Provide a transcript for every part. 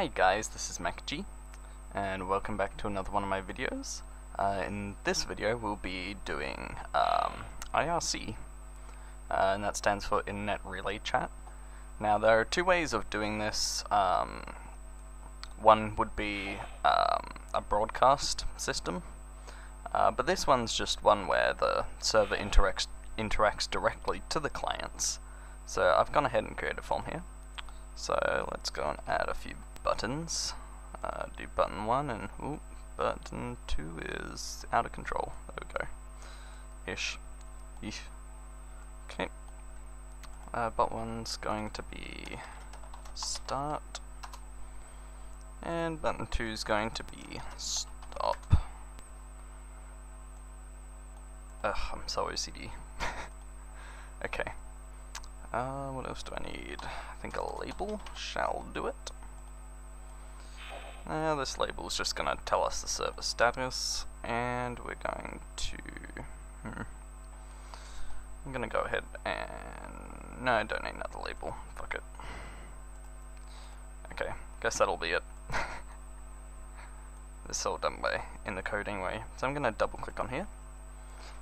Hi guys, this is MacG, and welcome back to another one of my videos. In this video we'll be doing IRC, and that stands for Internet Relay Chat. Now there are two ways of doing this. One would be a broadcast system, but this one's just one where the server interacts directly to the clients. So I've gone ahead and created a form here. So let's go and add a few buttons. Do button 1 and button 2 is out of control. There we go. Ish. Okay. Button 1's going to be start, and button 2's going to be stop. Ugh, I'm so OCD. Okay. What else do I need? I think a label shall do it. Now this label is just going to tell us the server status, and we're going to... I'm going to go ahead and... No, I don't need another label. Fuck it. Okay, guess that'll be it. This is all done in the code anyway. So I'm going to double click on here.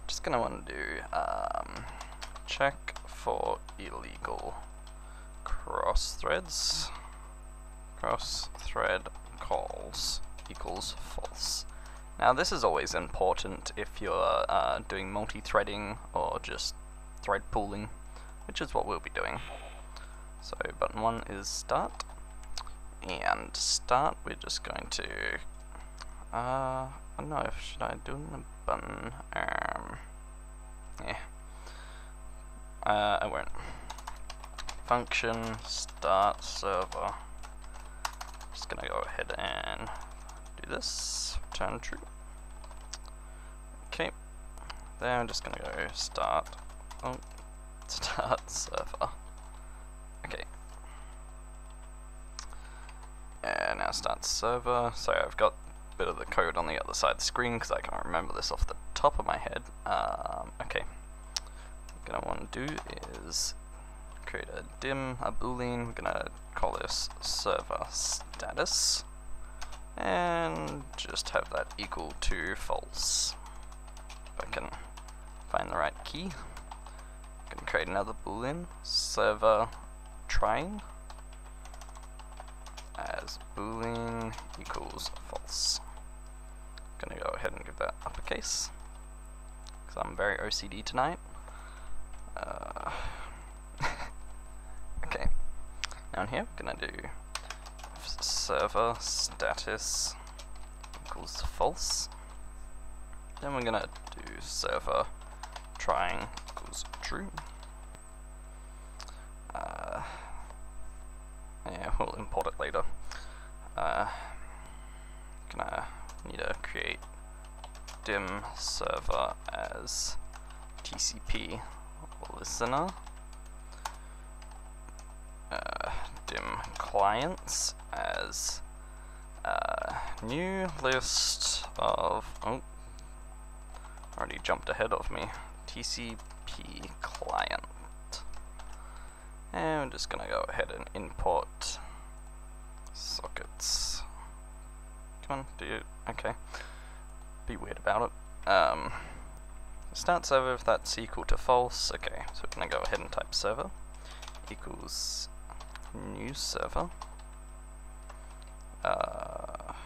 Just going to want to do check for illegal cross thread calls equals false. Now this is always important if you're doing multi-threading or just thread pooling, which is what we'll be doing. So button 1 is start, and start we're just going to I don't know if should I do the button yeah. I won't. Function start server. Just gonna go ahead and do this. Return true. Okay. Then I'm just gonna go start server. Okay. And now start server. So I've got a bit of the code on the other side of the screen because I can't remember this off the top of my head. Okay. What I want to do is create a dim, a boolean. We're gonna call this server status, and just have that equal to false. If I can find the right key, I can create another boolean, server trying as boolean equals false. I'm gonna go ahead and give that uppercase because I'm very OCD tonight. Okay, down here we're gonna do server status equals false, then we're gonna do server trying equals true. Yeah, we'll import it later. Gonna need to create dim server as TCP listener, dim clients as new list of already jumped ahead of me, TCP client, and I'm just gonna go ahead and import sockets. Come on, do it. Okay, be weird about it. Start server, if that's equal to false. Okay, so we're going to go ahead and type server equals new server.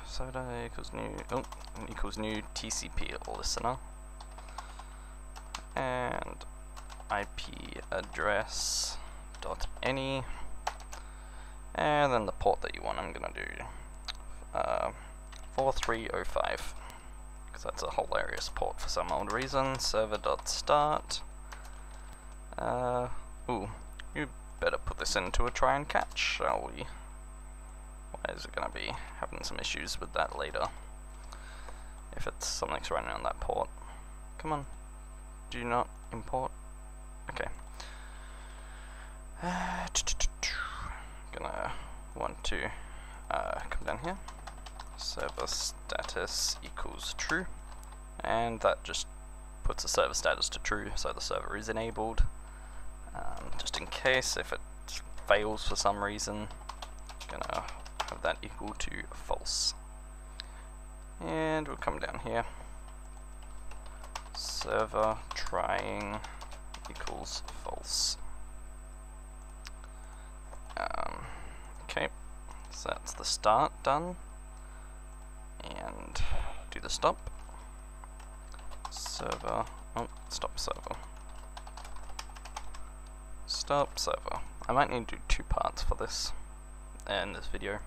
Soda equals new, equals new TCP listener. And IP address dot any. And then the port that you want, I'm going to do 4305. Because that's a hilarious port for some old reason. Server.start. Ooh, you better put this into a try and catch, shall we? Why is it going to be having some issues with that later? If it's something's running on that port. Come on. Do not import. Okay. Gonna want to come down here. Server status equals true, and that just puts the server status to true, so the server is enabled. Just in case if it fails for some reason, gonna have set that equal to false. And we'll come down here, server trying equals false. Okay, so that's the start done. And do the stop. Server, oh, stop server. Stop server. I might need to do two parts for this in this video.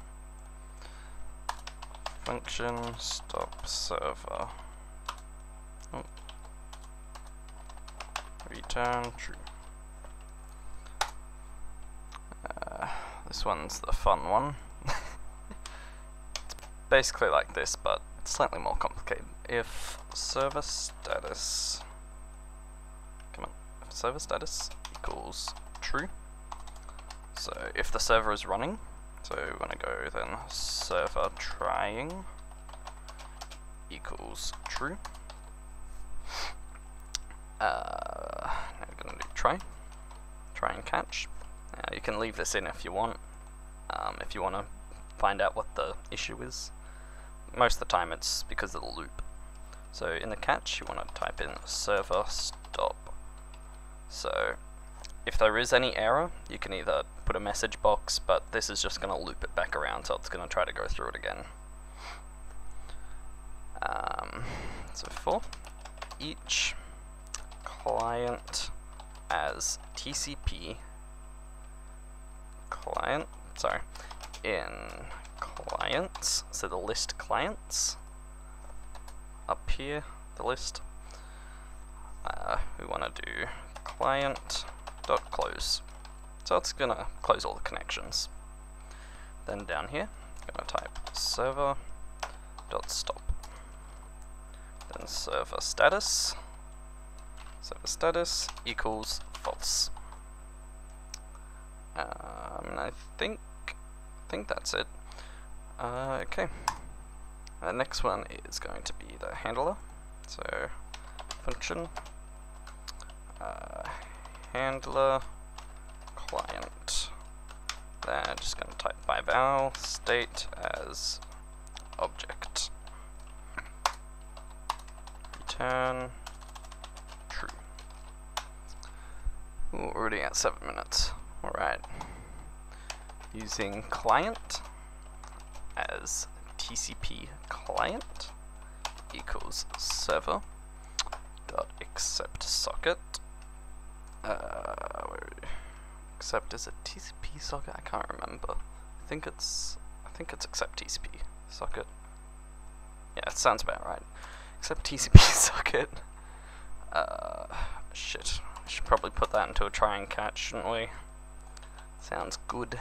Function stop server. Oh. Return true. This one's the fun one. It's basically like this, but slightly more complicated. If server status, come on, if server status equals true. So if the server is running, so we want to go then server trying equals true. Now we're going to do try and catch. You can leave this in if you want to find out what the issue is. Most of the time it's because of the loop. So in the catch you want to type in server stop. So if there is any error, you can either put a message box, but this is just going to loop it back around, so it's going to try to go through it again. So for each client as TCP client, sorry, in clients, so the list clients, up here, the list, we want to do client.close. So it's going to close all the connections. Then down here, I'm going to type server.stop. Then server status equals false. And I think that's it. Okay. The next one is going to be the handler. So function handler client. Then I'm just going to type bival state as object. Return true. Ooh, already at 7 minutes. Alright. Using client as TCP client equals server dot accept socket. Accept is a TCP socket? I can't remember. I think it's accept TCP socket. Yeah, it sounds about right. Accept TCP socket. Shit. I should probably put that into a try and catch, shouldn't we? Sounds good.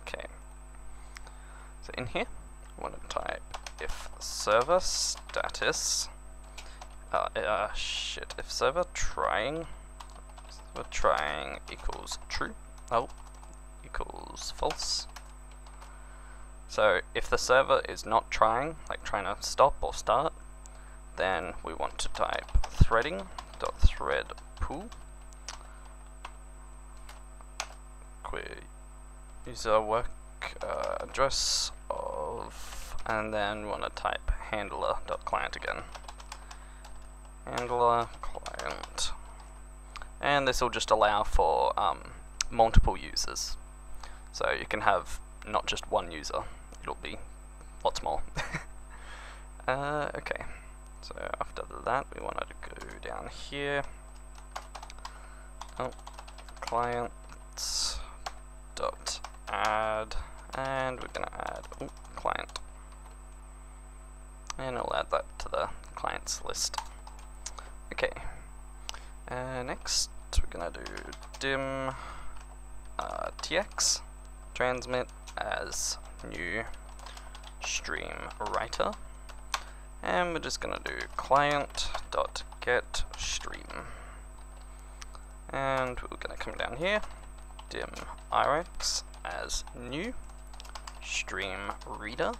Okay. So in here, I want to type if server status. If server trying equals true. Oh, equals false. So if the server is not trying, like trying to stop or start, then we want to type threading.threadPool. User work address of, and then want to type handler.client again. Handler client. And this will just allow for multiple users. So you can have not just one user, it'll be lots more. Okay, so after that we want to go down here. Oh, clients. Dot add, and we're going to add client, and I'll add that to the clients list. Okay, next we're going to do dim tx transmit as new stream writer, and we're just going to do client dot get stream, and we're going to come down here. Dim IRX as new stream reader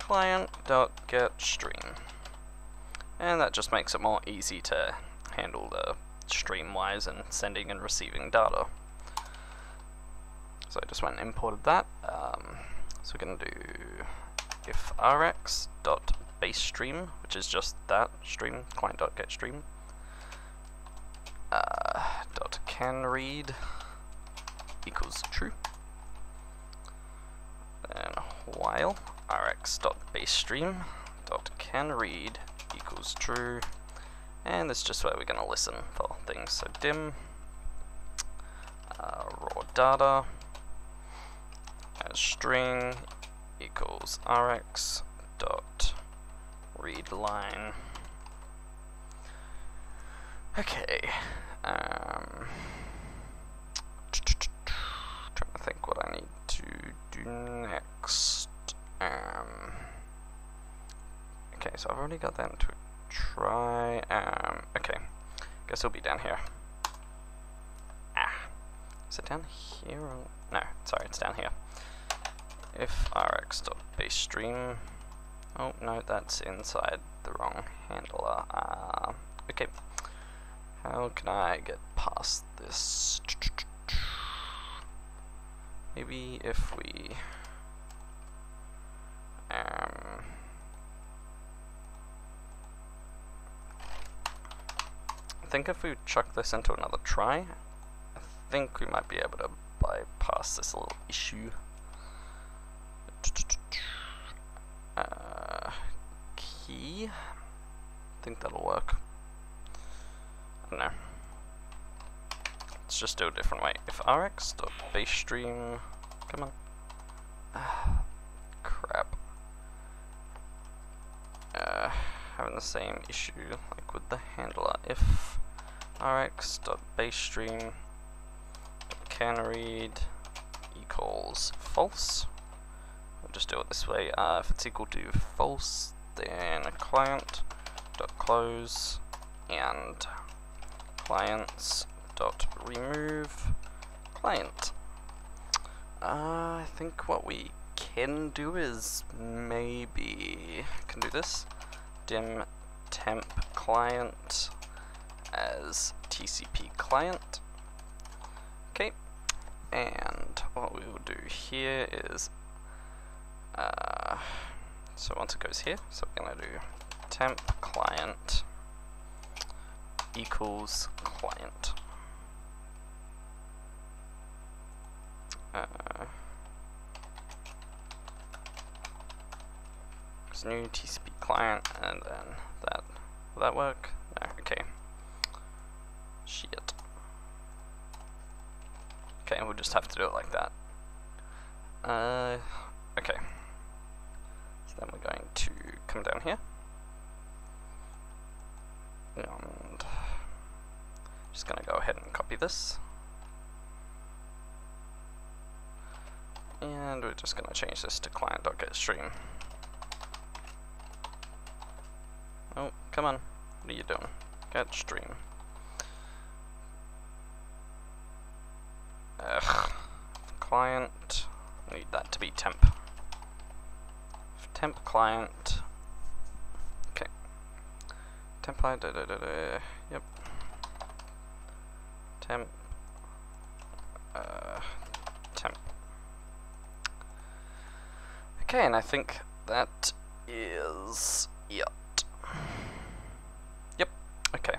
client dot get stream, and that just makes it more easy to handle the stream wise and sending and receiving data. So I just went and imported that. So we're going to do if rx.basestream, which is just that stream, client.getStream, dot canRead equals true. Then while rx.basestream.canRead equals true, and that's just where we're going to listen for things. So dim raw data as string equals rx dot read line. Okay, trying to think what I need to do next. Okay, so I've already got that into a try. Okay, guess it'll be down here. Is it down here? Or no, sorry, it's down here. If rx.basestream. Oh no, that's inside the wrong handler. Okay. How can I get past this? Maybe if we I think if we chuck this into another try, I think we might be able to bypass this little issue. Key. I think that'll work. No. Let's just do a different way. If rx.basestream, come on. Crap. Having the same issue like with the handler. If rx.basestream canRead equals false. We'll just do it this way. If it's equal to false, then client.close and clients.remove client. I think what we can do is maybe can do this. Dim temp client as TCP client. Okay, and what we will do here is so once it goes here, so we're going to do temp client equals client. It's new TCP client, and then that. Will that work? No, okay. Shit. Okay, we'll just have to do it like that. Okay. So then we're going to come down here. And just going to go ahead and copy this. And we're just going to change this to client.getStream. Oh, come on. What are you doing? Get stream. Ugh. Client. We need that to be temp. Temp client. Okay. Temp client. Yep. Temp. Temp. Okay, and I think that is it. Yep, okay.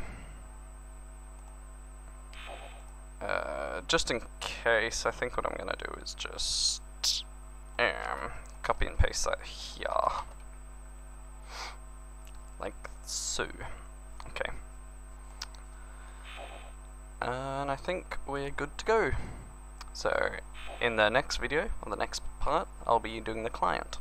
Just in case, I think what I'm gonna do is just copy and paste that here. Like so. Okay. And I think we're good to go. So in the next video, or the next part, I'll be doing the client.